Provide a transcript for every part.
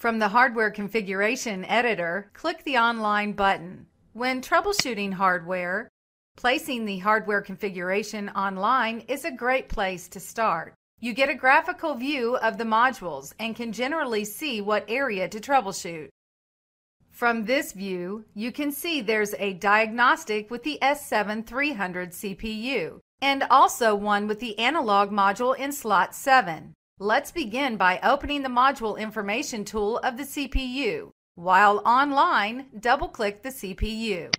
From the Hardware Configuration Editor, click the Online button. When troubleshooting hardware, placing the hardware configuration online is a great place to start. You get a graphical view of the modules and can generally see what area to troubleshoot. From this view, you can see there's a diagnostic with the S7-300 CPU and also one with the analog module in slot 7. Let's begin by opening the module information tool of the CPU. While online, double-click the CPU.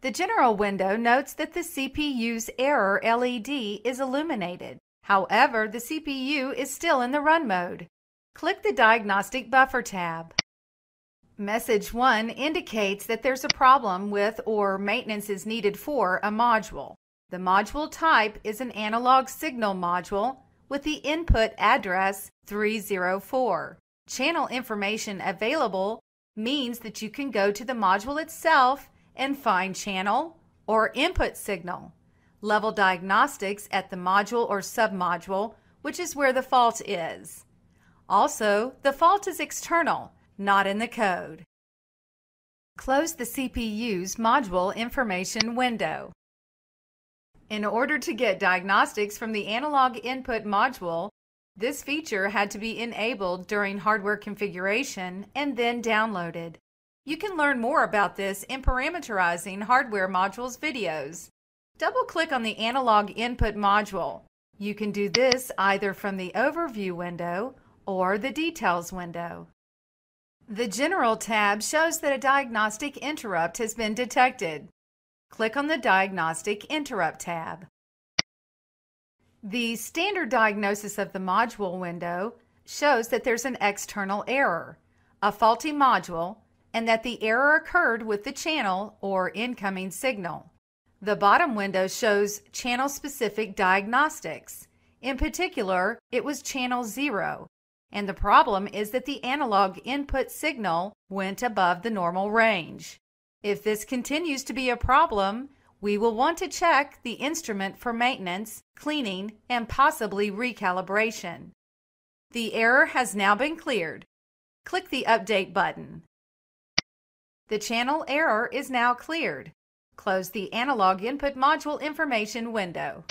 The general window notes that the CPU's error LED is illuminated. However, the CPU is still in the run mode. Click the Diagnostic Buffer tab. Message 1 indicates that there's a problem with or maintenance is needed for a module. The module type is an analog signal module with the input address 304. Channel information available means that you can go to the module itself and find channel or input signal. Level diagnostics at the module or submodule, which is where the fault is. Also, the fault is external, not in the code. Close the CPU's module information window. In order to get diagnostics from the analog input module, this feature had to be enabled during hardware configuration and then downloaded. You can learn more about this in Parameterizing Hardware Modules videos. Double-click on the analog input module. You can do this either from the overview window or the details window. The General tab shows that a diagnostic interrupt has been detected. Click on the Diagnostic Interrupt tab. The standard diagnosis of the module window shows that there's an external error, a faulty module, and that the error occurred with the channel or incoming signal. The bottom window shows channel-specific diagnostics. In particular, it was channel 0, and the problem is that the analog input signal went above the normal range. If this continues to be a problem, we will want to check the instrument for maintenance, cleaning, and possibly recalibration. The error has now been cleared. Click the Update button. The channel error is now cleared. Close the analog input module information window.